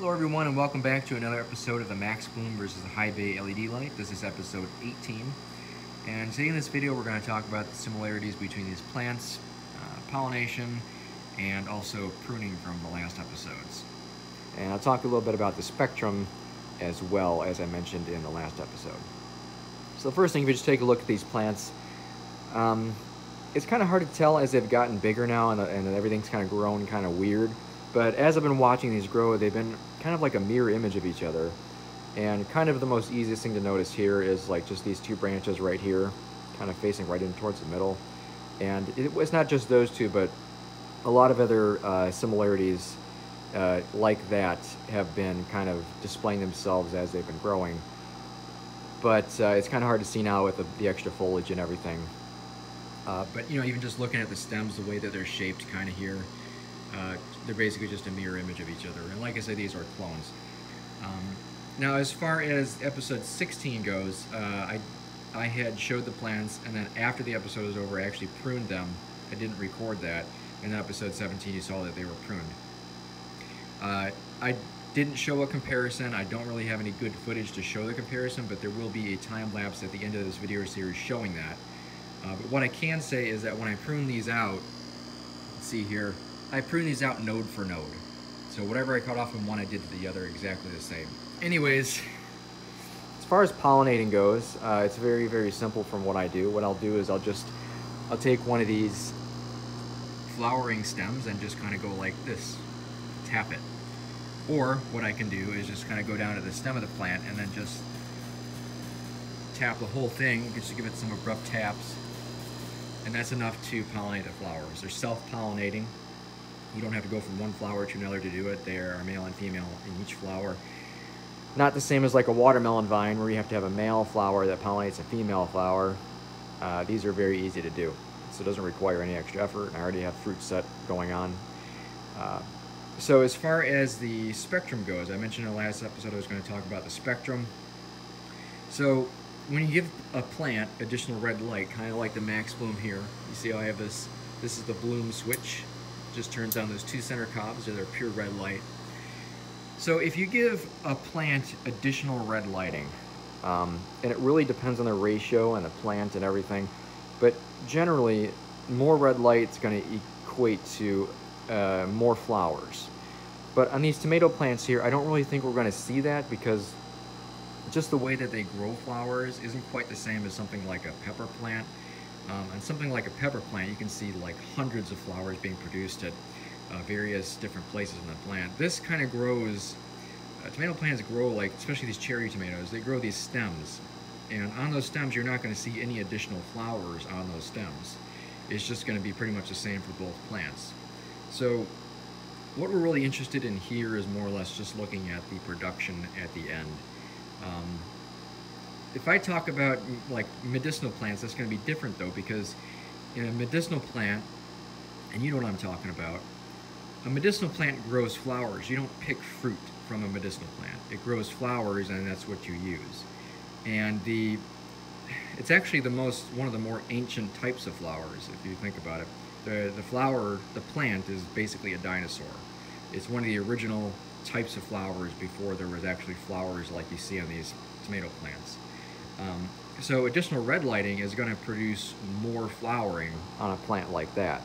Hello everyone, and welcome back to another episode of the MaxBloom versus the High Bay LED Light. This is episode 18, and today in this video we're going to talk about the similarities between these plants, pollination, and also pruning from the last episodes. And I'll talk a little bit about the spectrum as well, as I mentioned in the last episode. So the first thing, if you just take a look at these plants, it's kind of hard to tell as they've gotten bigger now and everything's kind of grown kind of weird. But as I've been watching these grow, they've been kind of like a mirror image of each other. And kind of the most easiest thing to notice here is like just these two branches right here, kind of facing right in towards the middle. And it's not just those two, but a lot of other similarities like that have been kind of displaying themselves as they've been growing. But it's kind of hard to see now with the extra foliage and everything. But you know, even just looking at the stems, the way that they're shaped kind of here, they're basically just a mirror image of each other. And like I said, these are clones. Now, as far as episode 16 goes, I had showed the plants, and then after the episode was over, I actually pruned them. I didn't record that. In episode 17, you saw that they were pruned. I didn't show a comparison. I don't really have any good footage to show the comparison, but there will be a time lapse at the end of this video series showing that. But what I can say is that when I prune these out, let's see here, I prune these out node for node. So whatever I cut off from one, I did to the other exactly the same. Anyways, as far as pollinating goes, it's very, very simple from what I do. What I'll do is I'll take one of these flowering stems and just kind of go like this, tap it. Or what I can do is just kind of go down to the stem of the plant and then just tap the whole thing, just to give it some abrupt taps. And that's enough to pollinate the flowers. They're self-pollinating. You don't have to go from one flower to another to do it. They are male and female in each flower. Not the same as like a watermelon vine where you have to have a male flower that pollinates a female flower. These are very easy to do. So it doesn't require any extra effort. And I already have fruit set going on. So as far as the spectrum goes, I mentioned in the last episode I was going to talk about the spectrum. So when you give a plant additional red light, kind of like the MaxBloom here, you see how I have this, this is the bloom switch. Just turns on those two center cobs, or they're pure red light. So if you give a plant additional red lighting, and it really depends on the ratio and the plant and everything, but generally more red light is going to equate to more flowers. But on these tomato plants here, I don't really think we're going to see that, because just the way that they grow flowers isn't quite the same as something like a pepper plant. On something like a pepper plant, you can see like hundreds of flowers being produced at various different places in the plant. This kind of grows, tomato plants grow like, especially these cherry tomatoes, they grow these stems. And on those stems, you're not going to see any additional flowers on those stems. It's just going to be pretty much the same for both plants. So what we're really interested in here is more or less just looking at the production at the end. If I talk about like medicinal plants, that's going to be different though, because in a medicinal plant, and you know what I'm talking about, a medicinal plant grows flowers. You don't pick fruit from a medicinal plant. It grows flowers, and that's what you use. And it's actually one of the more ancient types of flowers, if you think about it. The plant is basically a dinosaur. It's one of the original types of flowers before there was actually flowers like you see on these tomato plants. So additional red lighting is going to produce more flowering on a plant like that.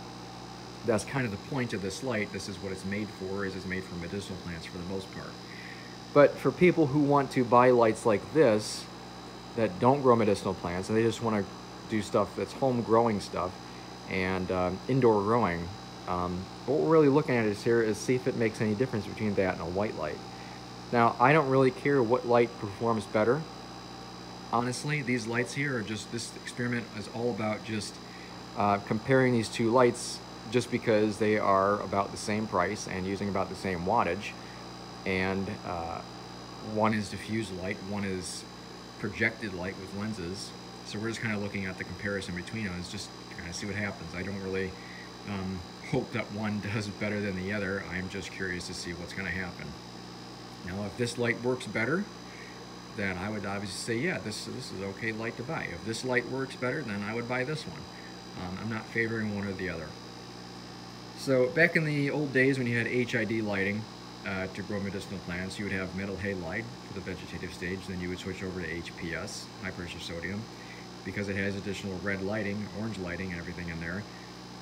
That's kind of the point of this light. This is what it's made for, is it's made for medicinal plants for the most part. But for people who want to buy lights like this that don't grow medicinal plants, and they just want to do stuff that's home growing stuff and indoor growing, what we're really looking at is see if it makes any difference between that and a white light. Now, I don't really care what light performs better. Honestly, these lights here are just, this experiment is all about just comparing these two lights, just because they are about the same price and using about the same wattage. And one is diffuse light, one is projected light with lenses. So we're just kind of looking at the comparison between us, just kind of see what happens. I don't really hope that one does better than the other. I'm just curious to see what's going to happen. Now, if this light works better, then I would obviously say, yeah, this is okay light to buy. If this light works better, then I would buy this one. I'm not favoring one or the other. So back in the old days when you had HID lighting, to grow medicinal plants, you would have metal halide for the vegetative stage, then you would switch over to HPS, high pressure sodium, because it has additional red lighting, orange lighting and everything in there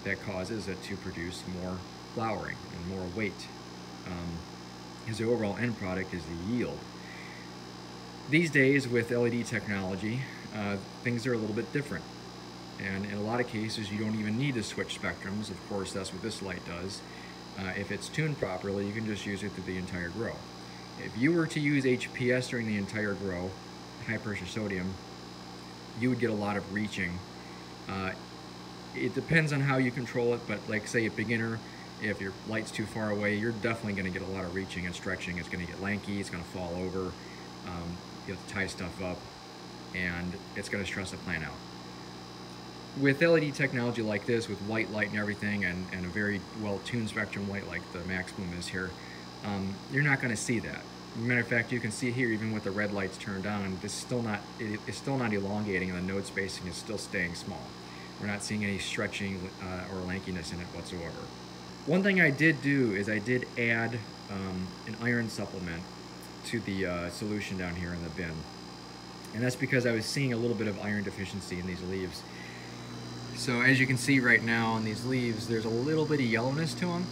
that causes it to produce more flowering and more weight. Because the overall end product is the yield. These days with LED technology, things are a little bit different. And in a lot of cases, you don't even need to switch spectrums. Of course, that's what this light does. If it's tuned properly, you can just use it through the entire grow. If you were to use HPS during the entire grow, high pressure sodium, you would get a lot of reaching. It depends on how you control it, but like say a beginner, if your light's too far away, you're definitely going to get a lot of reaching and stretching. It's going to get lanky, it's going to fall over, you have to tie stuff up, and it's going to stress the plant out. With LED technology like this, with white light and everything, and a very well-tuned spectrum light like the MaxBloom is here, you're not going to see that. Matter of fact, you can see here, even with the red lights turned on, this is still not, it's still not elongating, and the node spacing is still staying small. We're not seeing any stretching or lankiness in it whatsoever. One thing I did do is I did add an iron supplement to the solution down here in the bin, and that's because I was seeing a little bit of iron deficiency in these leaves. So as you can see right now on these leaves, there's a little bit of yellowness to them.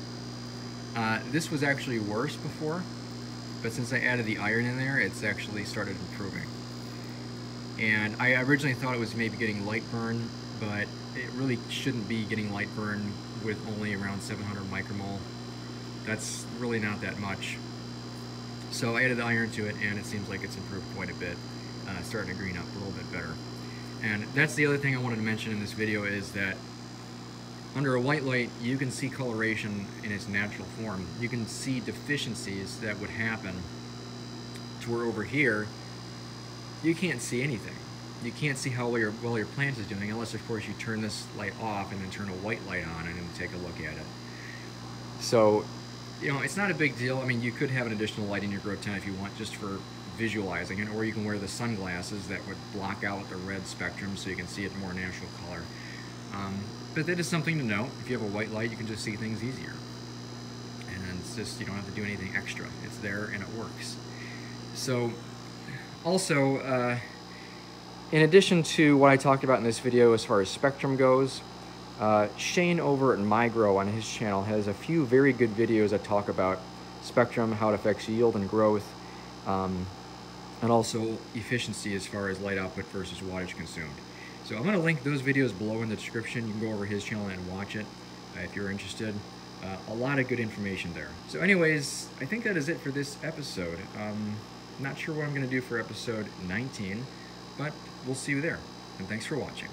This was actually worse before, but since I added the iron in there, it's actually started improving. And I originally thought it was maybe getting light burn, but it really shouldn't be getting light burn with only around 700 micromole. That's really not that much. So I added the iron to it, and it seems like it's improved quite a bit, starting to green up a little bit better. And that's the other thing I wanted to mention in this video is that under a white light, you can see coloration in its natural form. You can see deficiencies that would happen to where over here, you can't see anything. You can't see how well your plant is doing unless, of course, you turn this light off and then turn a white light on and then take a look at it. So, you know, it's not a big deal. I mean, you could have an additional light in your grow tent if you want just for visualizing it, or you can wear the sunglasses that would block out the red spectrum so you can see it more natural color. But that is something to know. If you have a white light, you can just see things easier. And then it's just, you don't have to do anything extra. It's there and it works. So, also, in addition to what I talked about in this video as far as spectrum goes, Shane over at Migro on his channel has a few very good videos that talk about spectrum, how it affects yield and growth, and also efficiency as far as light output versus wattage consumed. So I'm going to link those videos below in the description. You can go over his channel and watch it if you're interested. A lot of good information there. So anyways, I think that is it for this episode. Not sure what I'm going to do for episode 19, but we'll see you there. And thanks for watching.